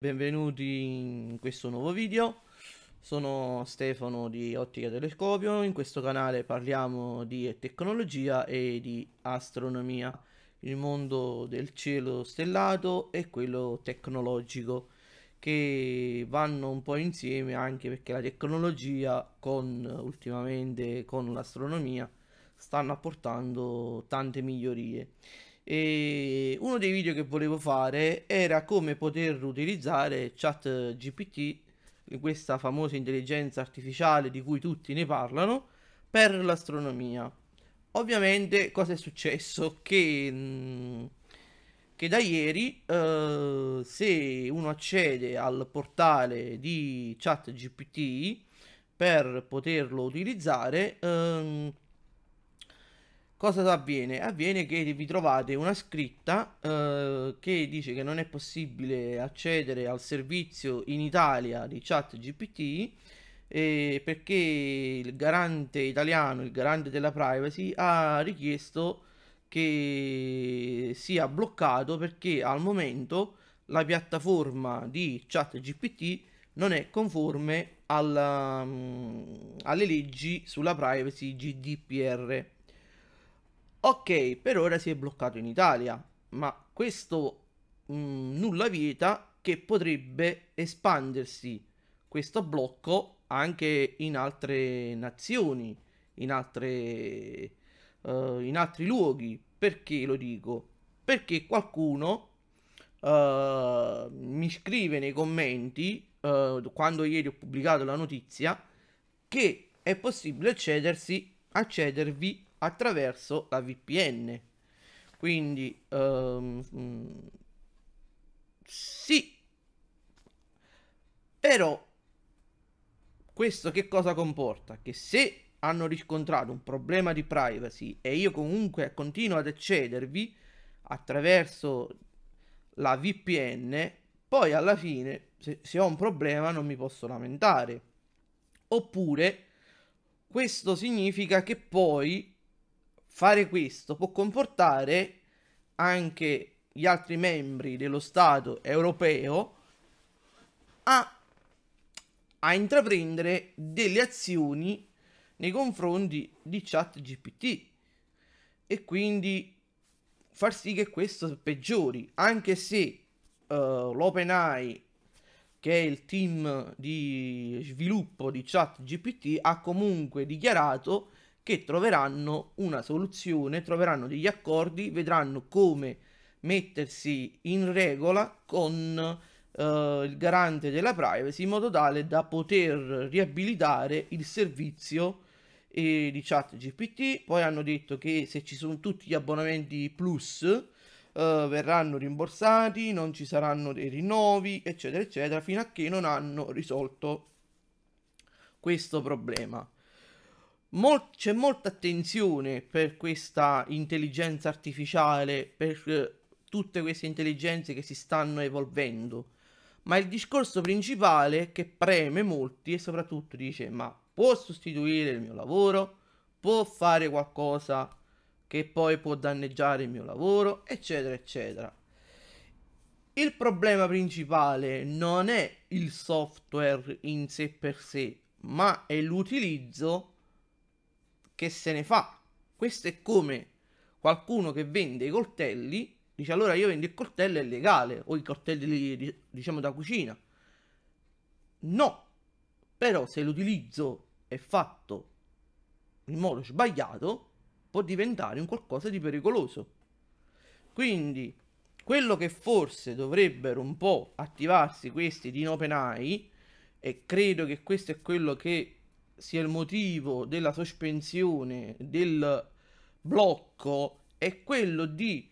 Benvenuti in questo nuovo video, sono Stefano di Ottica Telescopio. In questo canale parliamo di tecnologia e di astronomia, il mondo del cielo stellato e quello tecnologico che vanno un po' insieme, anche perché la tecnologia ultimamente con l'astronomia stanno apportando tante migliorie. E uno dei video che volevo fare era come poter utilizzare ChatGPT, questa famosa intelligenza artificiale di cui tutti ne parlano, per l'astronomia. Ovviamente cosa è successo? Che da ieri se uno accede al portale di ChatGPT per poterlo utilizzare, cosa avviene? Avviene che vi trovate una scritta che dice che non è possibile accedere al servizio in Italia di ChatGPT perché il garante italiano, il garante della privacy, ha richiesto che sia bloccato perché al momento la piattaforma di ChatGPT non è conforme alle leggi sulla privacy GDPR. Ok, per ora si è bloccato in Italia, ma questo nulla vieta che potrebbe espandersi questo blocco anche in altre nazioni, in altri luoghi. Perché lo dico? Perché qualcuno mi scrive nei commenti, quando ieri ho pubblicato la notizia, che è possibile accedervi attraverso la VPN. Quindi sì, però questo che cosa comporta? Che se hanno riscontrato un problema di privacy e io comunque continuo ad accedervi attraverso la VPN, poi alla fine se ho un problema non mi posso lamentare. Oppure questo significa che poi fare questo può comportare anche gli altri membri dello Stato europeo a intraprendere delle azioni nei confronti di ChatGPT e quindi far sì che questo peggiori, anche se l'OpenAI, che è il team di sviluppo di ChatGPT, ha comunque dichiarato che troveranno una soluzione, troveranno degli accordi, vedranno come mettersi in regola con il garante della privacy in modo tale da poter riabilitare il servizio di ChatGPT. Poi hanno detto che se ci sono tutti gli abbonamenti plus verranno rimborsati, non ci saranno dei rinnovi, eccetera eccetera, fino a che non hanno risolto questo problema. C'è molta attenzione per questa intelligenza artificiale, per tutte queste intelligenze che si stanno evolvendo, ma il discorso principale che preme molti e soprattutto dice: ma può sostituire il mio lavoro? Può fare qualcosa che poi può danneggiare il mio lavoro? Eccetera eccetera. Il problema principale non è il software in sé per sé, ma è l'utilizzo che se ne fa. Questo è come qualcuno che vende i coltelli dice: allora io vendo il coltello, è legale, o i coltelli diciamo da cucina. No, però se l'utilizzo è fatto in modo sbagliato può diventare un qualcosa di pericoloso. Quindi quello che forse dovrebbero un po' attivarsi questi di OpenAI, e credo che questo è quello che sia il motivo della sospensione, del blocco, è quello di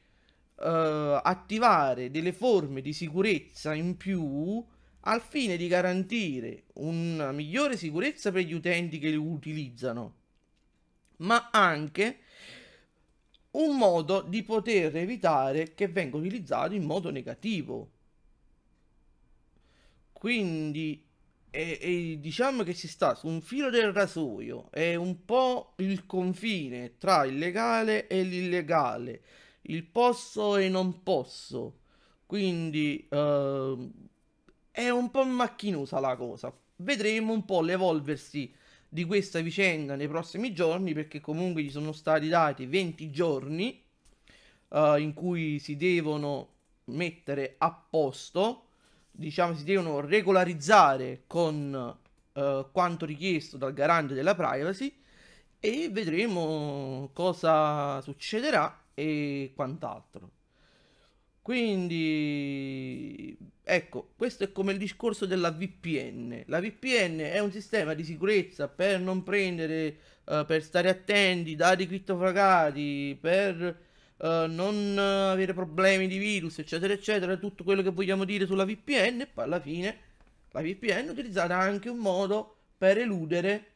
attivare delle forme di sicurezza in più al fine di garantire una migliore sicurezza per gli utenti che li utilizzano, ma anche un modo di poter evitare che venga utilizzato in modo negativo. Quindi diciamo che si sta su un filo del rasoio, è un po' il confine tra il legale e l'illegale, il posso e non posso. Quindi è un po' macchinosa la cosa. Vedremo un po' l'evolversi di questa vicenda nei prossimi giorni, perché comunque gli sono stati dati 20 giorni in cui si devono mettere a posto, diciamo, si devono regolarizzare con quanto richiesto dal garante della privacy, e vedremo cosa succederà e quant'altro. Quindi ecco, questo è come il discorso della VPN. La VPN è un sistema di sicurezza per non prendere, per stare attenti, dati crittografati, per non avere problemi di virus, eccetera eccetera, tutto quello che vogliamo dire sulla VPN. E poi alla fine la VPN è utilizzata anche un modo per eludere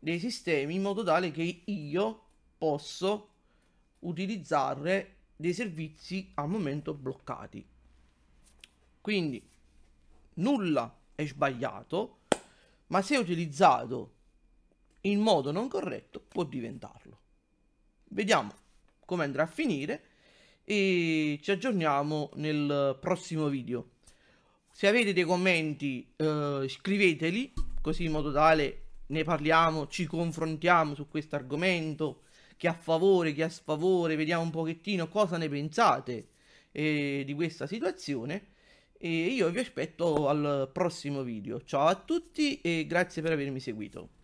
dei sistemi, in modo tale che io posso utilizzare dei servizi al momento bloccati. Quindi nulla è sbagliato, ma se utilizzato in modo non corretto può diventarlo. Vediamo come andrà a finire e ci aggiorniamo nel prossimo video. Se avete dei commenti scriveteli, così in modo tale ne parliamo, ci confrontiamo su questo argomento, chi a favore, chi a sfavore, vediamo un pochettino cosa ne pensate di questa situazione, e io vi aspetto al prossimo video. Ciao a tutti e grazie per avermi seguito.